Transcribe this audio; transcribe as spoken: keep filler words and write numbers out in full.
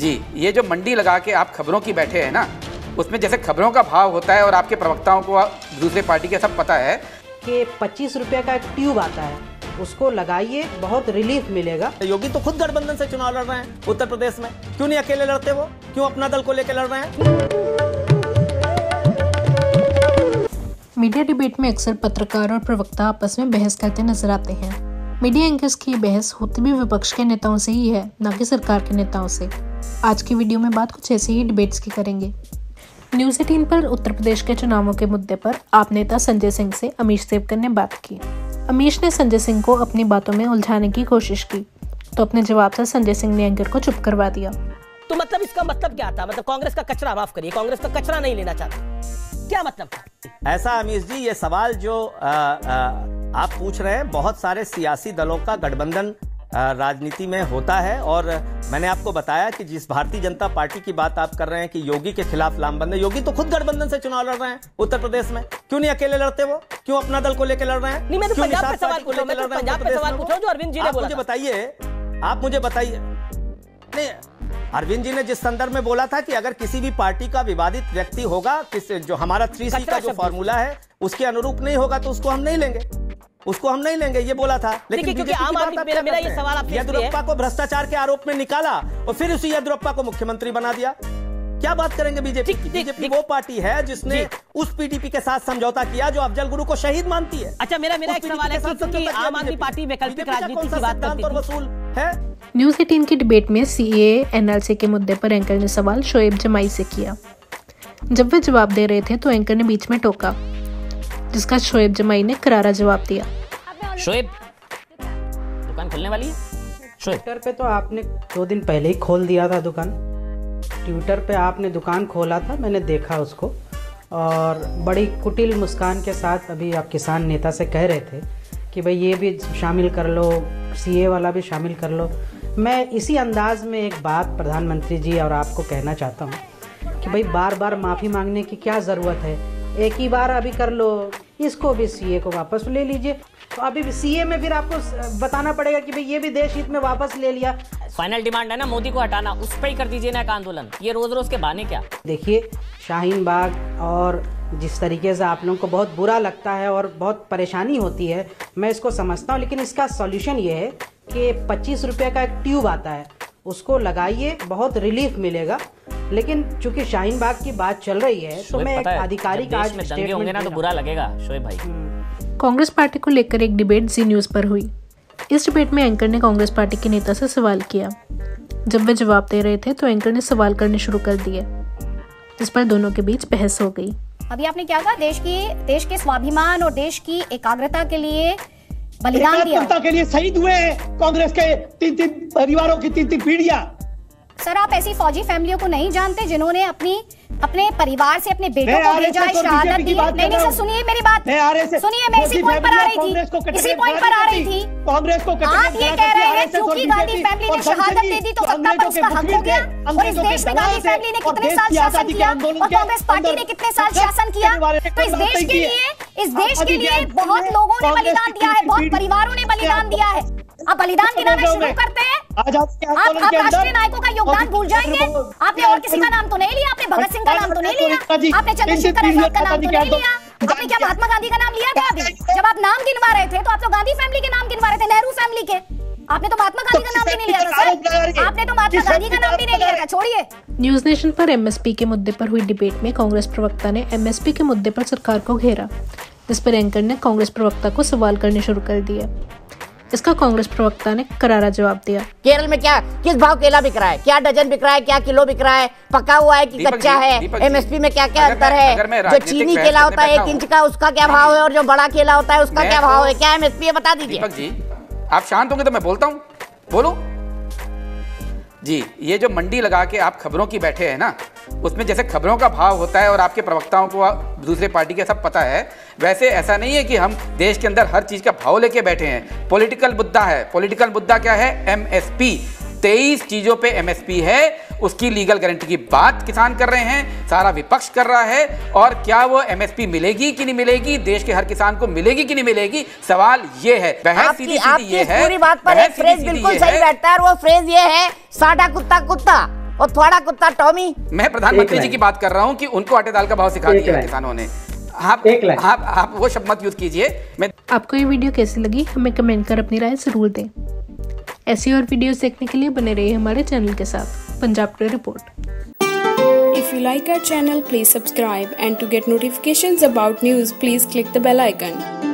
जी, ये जो मंडी लगा के आप खबरों की बैठे हैं ना, उसमें जैसे खबरों का भाव होता है और आपके प्रवक्ताओं को दूसरे पार्टी के सब पता है कि पच्चीस रुपये का एक ट्यूब आता है, उसको लगाइए, बहुत रिलीफ मिलेगा। योगी तो खुद गठबंधन से चुनाव लड़ रहे हैं उत्तर प्रदेश में, क्यों नहीं अकेले लड़ते वो, क्यों अपना दल को लेकर लड़ रहे हैं? मीडिया डिबेट में अक्सर पत्रकार और प्रवक्ता आपस में बहस करते नजर आते हैं। मीडिया एंकर्स की बहस होती भी विपक्ष के नेताओं से ही है, न कि सरकार के नेताओं से। आज की वीडियो में बात कुछ ऐसे ही डिबेट्स की करेंगे। न्यूज एटीन पर उत्तर प्रदेश के चुनावों के मुद्दे पर आप नेता संजय सिंह से अमीश देवगन ने बात की। अमीश ने संजय सिंह को अपनी बातों में उलझाने की कोशिश की, तो अपने जवाब से संजय सिंह ने एंकर को चुप करवा दिया। तो मतलब इसका मतलब क्या था? मतलब कांग्रेस का कचरा माफ करिए, कांग्रेस का कचरा नहीं लेना चाहते, क्या मतलब था? ऐसा अमीश जी, ये सवाल जो आ, आ, आप पूछ रहे हैं, बहुत सारे सियासी दलों का गठबंधन राजनीति में होता है। और मैंने आपको बताया कि जिस भारतीय जनता पार्टी की बात आप कर रहे हैं कि योगी के खिलाफ लामबंद है, योगी तो खुद गठबंधन से चुनाव लड़ रहे हैं उत्तर प्रदेश में, क्यों नहीं अकेले लड़ते वो, क्यों अपना दल को लेकर लड़ रहे हैं? नहीं, मैं तो पंजाब पे सवाल पूछ रहा हूं, पंजाब पे सवाल पूछ रहा हूं जो अरविंद जी ने बोला। मुझे बताइए, आप मुझे बताइए, नहीं अरविंद जी ने जिस संदर्भ में बोला था कि अगर किसी भी पार्टी का विवादित व्यक्ति होगा, किस जो हमारा थ्री सी का जो फॉर्मूला है उसके अनुरूप नहीं होगा तो उसको हम नहीं लेंगे, उसको हम नहीं लेंगे, ये बोला था। लेकिन क्योंकि आम आदमी, मेरा मेरा ये सवाल आपसे, येदियुरप्पा को भ्रष्टाचार के आरोप में निकाला और फिर उसी येदियुरप्पा को मुख्यमंत्री बना दिया, क्या बात करेंगे? बीजेपी बीजेपी वो पार्टी है जिसने उस पीडीपी के साथ समझौता किया जो अफजल गुरु को शहीद मानती है। अच्छा, मेरा मेरा एक सवाल है कि आम आदमी पार्टी वैकल्पिक राजनीति की बात करती है, वसूल है? न्यूज एटीन की डिबेट में सीए एनएलसी के मुद्दे पर एंकर ने सवाल शोएब जमाई से किया। जब वे जवाब दे रहे थे तो एंकर ने बीच में टोका, जिसका शोएब जमाई ने करारा जवाब दिया। शोएब, दुकान खोलने वाली है? ट्विटर पे तो आपने दो दिन पहले ही खोल दिया था दुकान, ट्विटर पे आपने दुकान खोला था, मैंने देखा उसको। और बड़ी कुटिल मुस्कान के साथ अभी आप किसान नेता से कह रहे थे कि भाई ये भी शामिल कर लो, सीए वाला भी शामिल कर लो। मैं इसी अंदाज में एक बात प्रधानमंत्री जी और आपको कहना चाहता हूँ कि भाई बार बार माफ़ी मांगने की क्या ज़रूरत है, एक ही बार अभी कर लो, इसको भी सीए को वापस ले लीजिए। तो अभी सीए में फिर आपको बताना पड़ेगा कि भाई ये भी देश हित में वापस ले लिया। फाइनल डिमांड है ना, मोदी को हटाना, उस पर ही कर दीजिए ना एक आंदोलन, ये रोज रोज के बहाने क्या? देखिए शाहीन बाग और जिस तरीके से आप लोगों को बहुत बुरा लगता है और बहुत परेशानी होती है, मैं इसको समझता हूँ। लेकिन इसका सॉल्यूशन ये है कि पच्चीस रुपये का एक ट्यूब आता है, उसको लगाइए, बहुत रिलीफ मिलेगा। लेकिन चूंकि शाहीन बाग की बात चल रही है तो मैं एक आधिकारिक आज में दंगे होंगे ना तो बुरा लगेगा शोएब भाई। कांग्रेस पार्टी को लेकर एक डिबेट जी न्यूज़ पर हुई। इस डिबेट में एंकर ने कांग्रेस पार्टी के नेता से सवाल किया। जब वे जवाब दे रहे थे तो एंकर ने सवाल करने शुरू कर दिए, जिस पर दोनों के बीच बहस हो गई। अभी आपने क्या कहा, देश की देश के स्वाभिमान और देश की एकाग्रता के लिए बलिदान दिया, एकात्मता के लिए शहीद हुए कांग्रेस के तीन तीन परिवारों की तीन तीन पीढ़ियाँ। सर आप ऐसी फौजी फैमिलियों को नहीं जानते जिन्होंने अपनी अपने परिवार से अपने बेटों को भेजा है, शहादत दी। नहीं नहीं सर, सुनिए मेरी बात, सुनिए, मैं इसी पॉइंट पर आ रही थी, इसी पॉइंट पर आ रही थी। कांग्रेस को आप ये कह रहे हैं क्योंकि गांधी फैमिली ने शहादत दे दी तो सत्ता पर उसका हक हो गया, और इस देश में गांधी फैमिली ने कितने साल शासन किया और कांग्रेस पार्टी ने कितने साल शासन किया, तो इस देश के लिए इस देश के लिए बहुत लोगों ने बलिदान दिया है, बहुत परिवारों ने बलिदान दिया है। आप बलिदान गिनाना शुरू करते हैं, आज आप राष्ट्रीय नायकों का योगदान भूल जाएंगे। आपने और किसी का नाम तो नहीं लिया, आपने भगत सिंह का नाम तो नहीं लिया, आपने चंद्रशेखर आजाद का नाम तो नहीं लिया, आपने क्या महात्मा गांधी का नाम लिया था? अभी जब आप नाम गिनवा रहे थे तो आप तो गांधी फैमिली के नाम गिनवा रहे थे, नेहरू फैमिली के, आपने तो महात्मा गांधी का नाम भी नहीं लिया था सर, आपने तो महात्मा गांधी का नाम भी नहीं लिया था, छोड़िए। न्यूज नेशन पर एमएसपी के मुद्दे पर हुई डिबेट में कांग्रेस प्रवक्ता ने एमएसपी के मुद्दे पर सरकार को घेरा, जिस पर एंकर ने कांग्रेस प्रवक्ता को सवाल करने शुरू कर दिया। इसका कांग्रेस प्रवक्ता ने करारा जवाब दिया, केरल में क्या किस भाव केला बिक रहा है, क्या डजन बिक रहा है, क्या किलो बिक रहा है, पका हुआ है कि कच्चा है, एमएसपी में क्या क्या अंतर है, जो चीनी केला होता है एक इंच का उसका क्या भाव है और जो बड़ा केला होता है उसका क्या भाव है, क्या एमएसपी है, बता दीजिए। आप शांत होंगे तो मैं बोलता हूँ, बोलो जी। ये जो मंडी लगा के आप खबरों की बैठे है ना, उसमें जैसे खबरों का भाव होता है और आपके प्रवक्ताओं को दूसरे पार्टी के सब पता है, वैसे ऐसा नहीं है कि हम देश के अंदर हर चीज़ का भाव लेके बैठे हैं। पॉलिटिकल मुद्दा है, पॉलिटिकल मुद्दा क्या है? एमएसपी, तेईस चीज़ों पे एमएसपी है, उसकी लीगल गारंटी की बात किसान कर रहे हैं, सारा विपक्ष कर रहा है। और क्या वो एमएसपी मिलेगी कि नहीं मिलेगी, देश के हर किसान को मिलेगी कि नहीं मिलेगी, सवाल ये है। बहस सीधी सीधी ये है, पूरी बात पर एक फ्रेज बिल्कुल सही बैठता है और वो फ्रेज ये है, साडा कुत्ता कुत्ता, और थोड़ा कुत्ता टॉमी। मैं प्रधानमंत्री जी की बात कर रहा हूँ कि उनको आटे दाल का भाव सिखा दिया किसानों ने। आप आप आप वो शब्द मत यूज कीजिए। मैं आपको ये वीडियो कैसी लगी हमें कमेंट कर अपनी राय जरूर दें। ऐसी और वीडियोस देखने के लिए बने रहिए हमारे चैनल के साथ। पंजाब की report. If you like our channel, please subscribe and to get notifications about news, please click the bell icon.